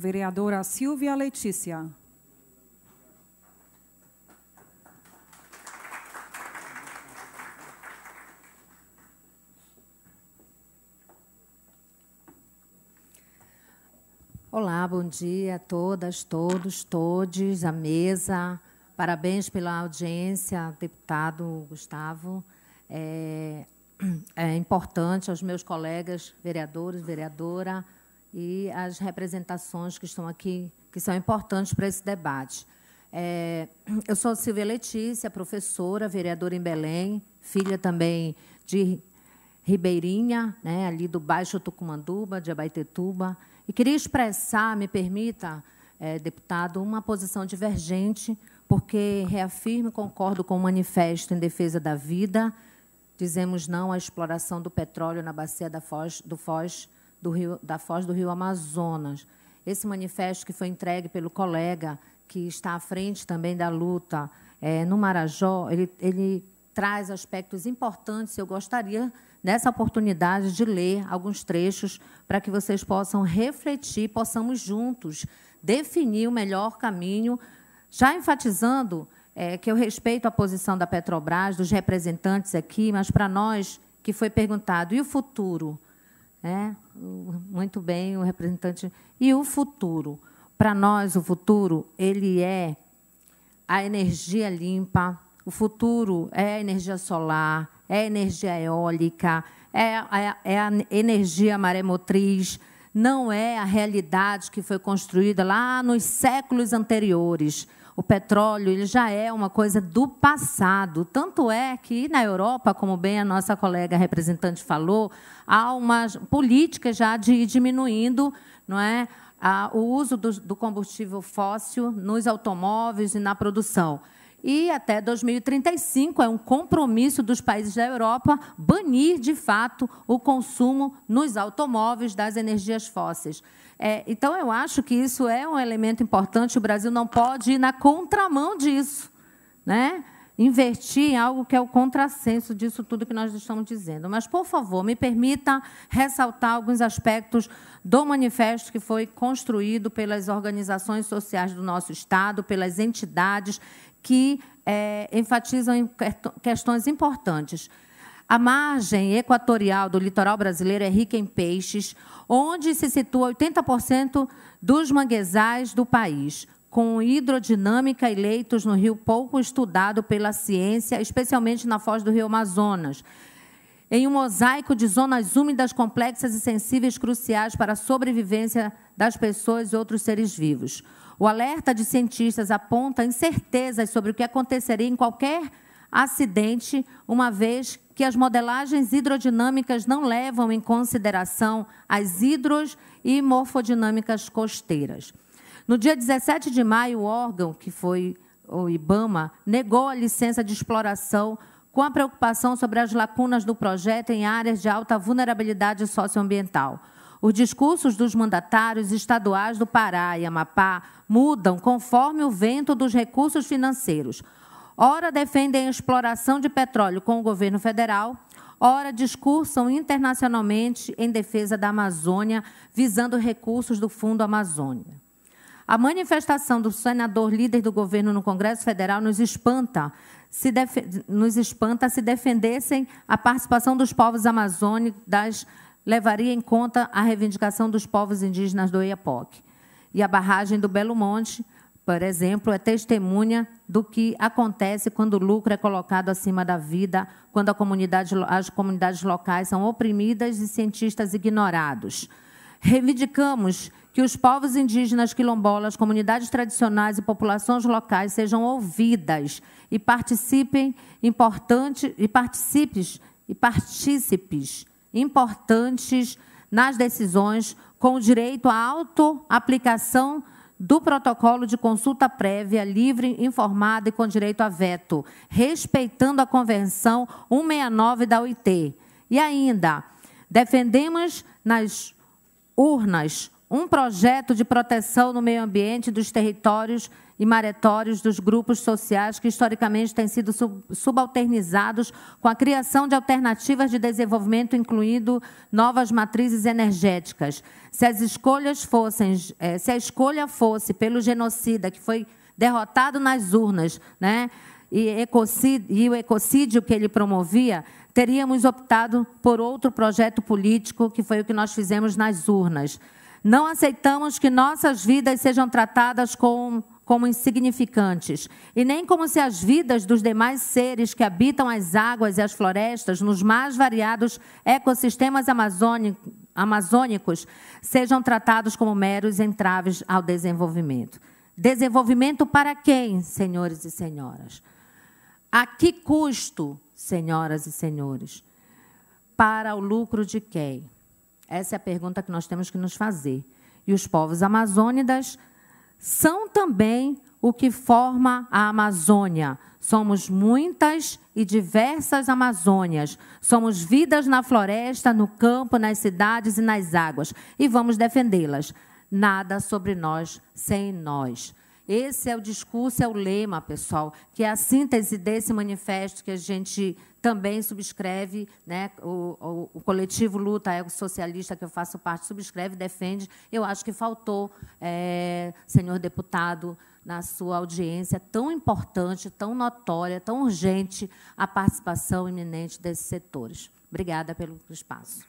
Vereadora Silvia Letícia. Olá, bom dia a todas, todos, todes, à mesa. Parabéns pela audiência, deputado Gustavo. É importante aos meus colegas vereadores, vereadora, e as representações que estão aqui, que são importantes para esse debate. Eu sou Silvia Letícia, professora, vereadora em Belém, filha também de ribeirinha, né, ali do Baixo Tucumanduba, de Abaetetuba. E queria expressar, me permita, deputado, uma posição divergente, porque reafirmo e concordo com o manifesto em defesa da vida. Dizemos não à exploração do petróleo na bacia da Foz do Rio Amazonas. Esse manifesto que foi entregue pelo colega, que está à frente também da luta no Marajó, ele traz aspectos importantes. Eu gostaria, nessa oportunidade, de ler alguns trechos para que vocês possam refletir, possamos juntos definir o melhor caminho, já enfatizando que eu respeito a posição da Petrobras, dos representantes aqui, mas para nós, que foi perguntado, e o futuro? Muito bem, o representante. E o futuro? Para nós, o futuro, ele é a energia limpa, o futuro é a energia solar, é a energia eólica, é a energia maremotriz, não é a realidade que foi construída lá nos séculos anteriores. O petróleo ele já é uma coisa do passado, tanto é que, na Europa, como bem a nossa colega representante falou, há uma política já de ir diminuindo, não é, o uso do combustível fóssil nos automóveis e na produção. E, até 2035, é um compromisso dos países da Europa banir, de fato, o consumo nos automóveis das energias fósseis. Então, eu acho que isso é um elemento importante. O Brasil não pode ir na contramão disso, né? Invertir em algo que é o contrassenso disso tudo que nós estamos dizendo. Mas, por favor, me permita ressaltar alguns aspectos do manifesto que foi construído pelas organizações sociais do nosso Estado, pelas entidades que enfatizam em questões importantes. A margem equatorial do litoral brasileiro é rica em peixes, onde se situa 80% dos manguezais do país, com hidrodinâmica e leitos no rio pouco estudado pela ciência, especialmente na Foz do Rio Amazonas, em um mosaico de zonas úmidas complexas e sensíveis cruciais para a sobrevivência das pessoas e outros seres vivos. O alerta de cientistas aponta incertezas sobre o que aconteceria em qualquer acidente, uma vez que as modelagens hidrodinâmicas não levam em consideração as hidros e morfodinâmicas costeiras. No dia 17 de maio, o órgão, que foi o IBAMA, negou a licença de exploração com a preocupação sobre as lacunas do projeto em áreas de alta vulnerabilidade socioambiental. Os discursos dos mandatários estaduais do Pará e Amapá mudam conforme o vento dos recursos financeiros. Ora defendem a exploração de petróleo com o governo federal, ora discursam internacionalmente em defesa da Amazônia, visando recursos do Fundo Amazônia. A manifestação do senador líder do governo no Congresso Federal nos espanta se defendessem a participação dos povos amazônicos das levaria em conta a reivindicação dos povos indígenas do IAPOC. E a barragem do Belo Monte, por exemplo, é testemunha do que acontece quando o lucro é colocado acima da vida, quando as comunidades locais são oprimidas e cientistas ignorados. Reivindicamos que os povos indígenas, quilombolas, comunidades tradicionais e populações locais sejam ouvidas e participem importantes nas decisões, com o direito à auto-aplicação do protocolo de consulta prévia, livre, informada e com direito a veto, respeitando a Convenção 169 da OIT. E ainda, defendemos nas urnas um projeto de proteção no meio ambiente dos territórios e maretórios dos grupos sociais que historicamente têm sido subalternizados com a criação de alternativas de desenvolvimento, incluindo novas matrizes energéticas. Se a escolha fosse pelo genocida, que foi derrotado nas urnas, né, e o ecocídio que ele promovia, teríamos optado por outro projeto político, que foi o que nós fizemos nas urnas. Não aceitamos que nossas vidas sejam tratadas como insignificantes, e nem como se as vidas dos demais seres que habitam as águas e as florestas nos mais variados ecossistemas amazônicos sejam tratados como meros entraves ao desenvolvimento. Desenvolvimento para quem, senhores e senhoras? A que custo, senhoras e senhores? Para o lucro de quem? Essa é a pergunta que nós temos que nos fazer. E os povos amazônidas são também o que forma a Amazônia. Somos muitas e diversas Amazônias. Somos vidas na floresta, no campo, nas cidades e nas águas. E vamos defendê-las. Nada sobre nós sem nós. Esse é o discurso, é o lema, pessoal, que é a síntese desse manifesto que a gente também subscreve, né, o coletivo Luta Eco Socialista, que eu faço parte, subscreve, defende. Eu acho que faltou, senhor deputado, na sua audiência, tão importante, tão notória, tão urgente, a participação iminente desses setores. Obrigada pelo espaço.